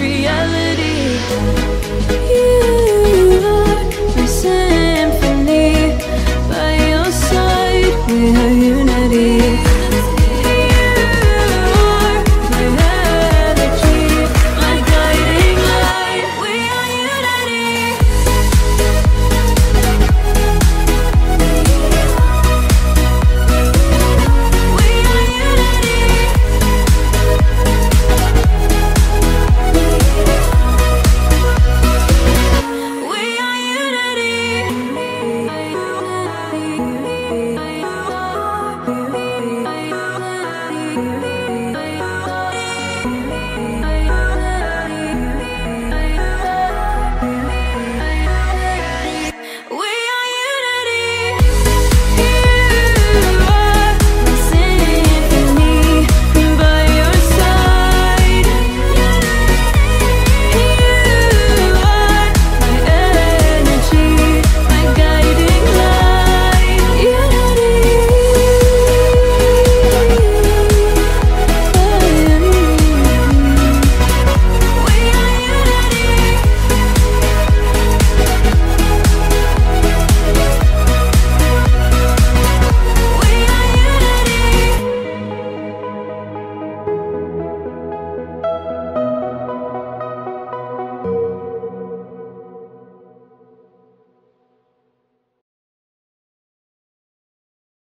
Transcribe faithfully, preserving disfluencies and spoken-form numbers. reality.